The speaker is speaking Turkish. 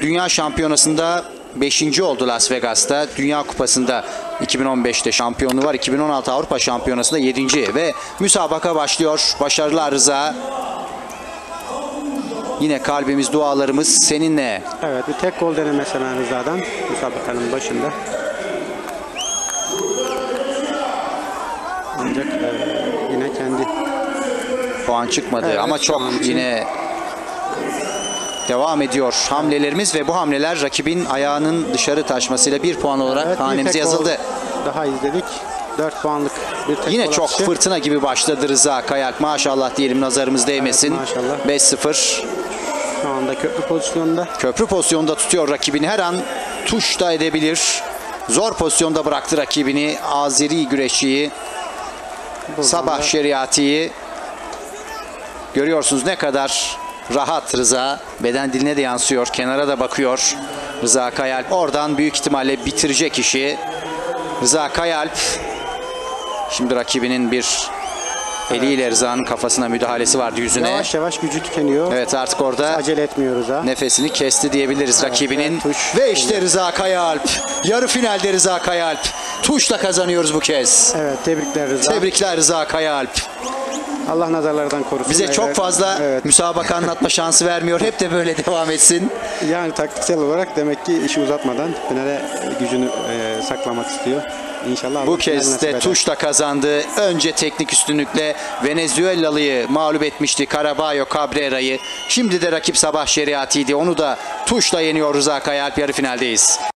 Dünya Şampiyonası'nda 5. oldu Las Vegas'ta. Dünya Kupası'nda 2015'te şampiyonluğu var. 2016 Avrupa Şampiyonası'nda 7. ve müsabaka başlıyor. Başarılar Rıza. Yine kalbimiz, dualarımız seninle. Evet, bir tek gol denemesi hemen Rıza'dan müsabakanın başında. Ancak yine kendi puan çıkmadı, evet, ama çok yine devam ediyor hamlelerimiz ve bu hamleler rakibin ayağının dışarı taşmasıyla 1 puan olarak, evet, hanemize yazıldı. Daha izledik. 4 puanlık bir tek yine çok atışı. Fırtına gibi başladı Rıza Kayaalp. Maşallah diyelim, nazarımız değmesin. Evet, 5-0. Şu anda köprü pozisyonunda. Köprü pozisyonda tutuyor rakibini. Her an tuş da edebilir. Zor pozisyonda bıraktı rakibini. Azeri güreşçiyi, Sabah Shariati'yi. Görüyorsunuz ne kadar rahat Rıza. Beden diline de yansıyor. Kenara da bakıyor Rıza Kayaalp. Oradan büyük ihtimalle bitirecek işi. Rıza Kayaalp şimdi rakibinin bir eliyle, evet, Rıza'nın kafasına müdahalesi vardı, yüzüne. Yavaş yavaş gücü tükeniyor. Evet, artık orada acele etmiyoruz ha. Nefesini kesti diyebiliriz, evet, rakibinin. Evet, ve işte Rıza Kayaalp. Yarı finalde Rıza Kayaalp. Tuşla kazanıyoruz bu kez. Evet, tebrikler Rıza. Tebrikler Rıza Kayaalp. Allah nazarlardan korusun. Bize çok fazla, evet, müsabaka anlatma şansı vermiyor. Hep de böyle devam etsin. Yani taktiksel olarak demek ki işi uzatmadan finale gücünü saklamak istiyor. İnşallah bu kez de tuşla kazandı. Önce teknik üstünlükle Venezuelalı'yı mağlup etmişti, Caraballo Cabrera'yı. Şimdi de rakip Sabah Shariati'ydi. Onu da tuşla yeniyor Rıza Kayaalp. Yarı finaldeyiz.